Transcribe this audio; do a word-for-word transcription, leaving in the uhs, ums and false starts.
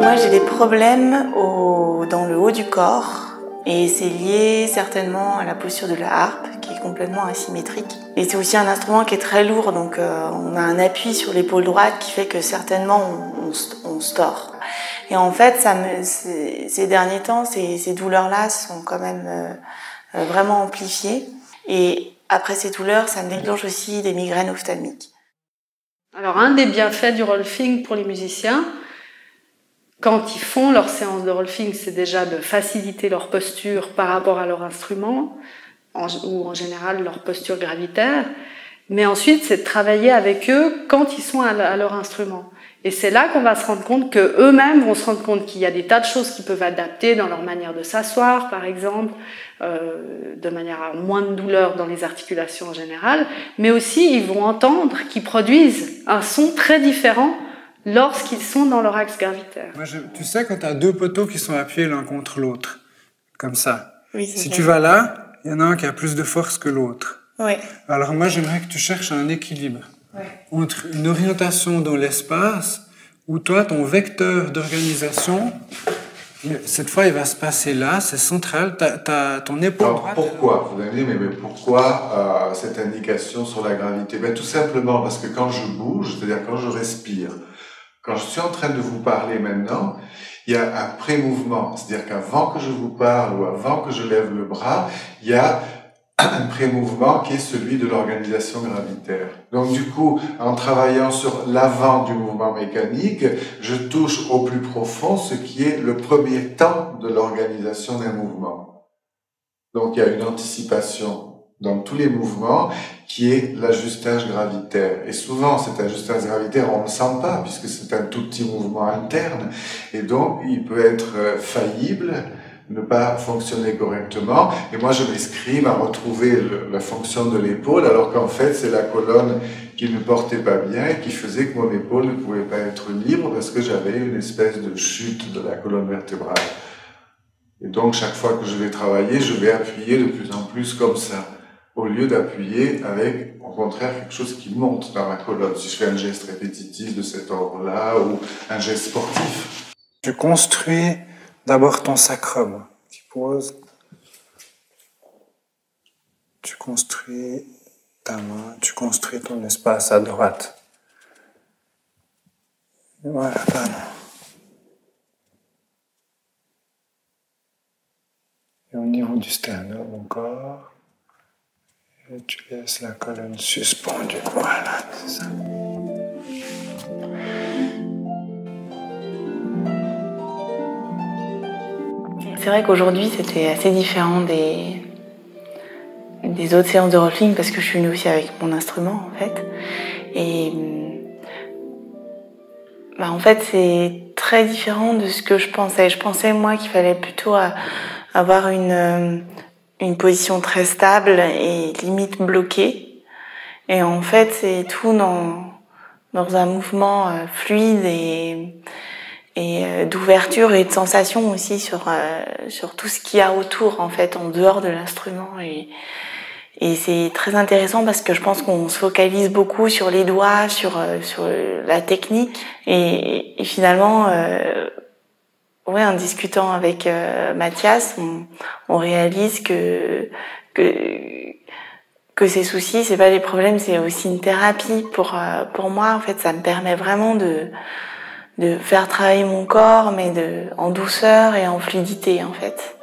Moi, j'ai des problèmes au, dans le haut du corps et c'est lié certainement à la posture de la harpe qui est complètement asymétrique. Et c'est aussi un instrument qui est très lourd, donc euh, on a un appui sur l'épaule droite qui fait que certainement on, on, on se tord. Et en fait, ça me, ces derniers temps, ces, ces douleurs-là sont quand même euh, vraiment amplifiées. Et après ces douleurs, ça me déclenche aussi des migraines ophtalmiques. Alors, un des bienfaits du Rolfing pour les musiciens, quand ils font leur séance de Rolfing, c'est déjà de faciliter leur posture par rapport à leur instrument, en, ou en général leur posture gravitaire, mais ensuite c'est de travailler avec eux quand ils sont à, à leur instrument. Et c'est là qu'on va se rendre compte qu'eux-mêmes vont se rendre compte qu'il y a des tas de choses qu'ils peuvent adapter dans leur manière de s'asseoir, par exemple, euh, de manière à moins de douleur dans les articulations en général, mais aussi ils vont entendre qu'ils produisent un son très différent lorsqu'ils sont dans leur axe gravitaire. Moi, je, tu sais, quand tu as deux poteaux qui sont appuyés l'un contre l'autre, comme ça, oui, si vrai. Tu vas là, il y en a un qui a plus de force que l'autre. Oui. Alors moi, j'aimerais que tu cherches un équilibre ouais. entre une orientation dans l'espace, où toi, ton vecteur d'organisation, cette fois, il va se passer là, c'est central, t'as, t'as ton épaule Alors, droite... Pourquoi vous allez me dire, mais, mais pourquoi euh, cette indication sur la gravité? Ben, tout simplement parce que quand je bouge, c'est-à-dire quand je respire, quand je suis en train de vous parler maintenant, il y a un pré-mouvement. C'est-à-dire qu'avant que je vous parle ou avant que je lève le bras, il y a un pré-mouvement qui est celui de l'organisation gravitaire. Donc du coup, en travaillant sur l'avant du mouvement mécanique, je touche au plus profond ce qui est le premier temps de l'organisation d'un mouvement. Donc il y a une anticipation dans tous les mouvements, qui est l'ajustage gravitaire. Et souvent, cet ajustage gravitaire, on ne le sent pas, puisque c'est un tout petit mouvement interne, et donc il peut être faillible, ne pas fonctionner correctement, et moi je m'escrime à retrouver le, la fonction de l'épaule, alors qu'en fait c'est la colonne qui ne portait pas bien, et qui faisait que mon épaule ne pouvait pas être libre, parce que j'avais une espèce de chute de la colonne vertébrale. Et donc chaque fois que je vais travailler, je vais appuyer de plus en plus comme ça, au lieu d'appuyer avec, au contraire, quelque chose qui monte dans ma colonne. Si je fais un geste répétitif de cet ordre-là, ou un geste sportif. Tu construis d'abord ton sacrum, qui pose. Tu construis ta main, tu construis ton espace à droite. Voilà, pas mal. Et au niveau du sternum encore. Et tu laisses la colonne suspendue. Voilà, c'est ça. C'est vrai qu'aujourd'hui, c'était assez différent des... des autres séances de Rolfing parce que je suis venue aussi avec mon instrument, en fait. Et bah, en fait, c'est très différent de ce que je pensais. Je pensais, moi, qu'il fallait plutôt avoir une... une position très stable et limite bloquée. Et en fait, c'est tout dans, dans un mouvement euh, fluide et, et euh, d'ouverture et de sensation aussi sur, euh, sur tout ce qu'il y a autour, en fait, en dehors de l'instrument. Et, et c'est très intéressant parce que je pense qu'on se focalise beaucoup sur les doigts, sur, euh, sur la technique. Et, et finalement... Euh, Ouais, en discutant avec euh, Matthias, on, on réalise que que que ces soucis, c'est pas des problèmes, c'est aussi une thérapie pour euh, pour moi. En fait, ça me permet vraiment de de faire travailler mon corps, mais de en douceur et en fluidité, en fait.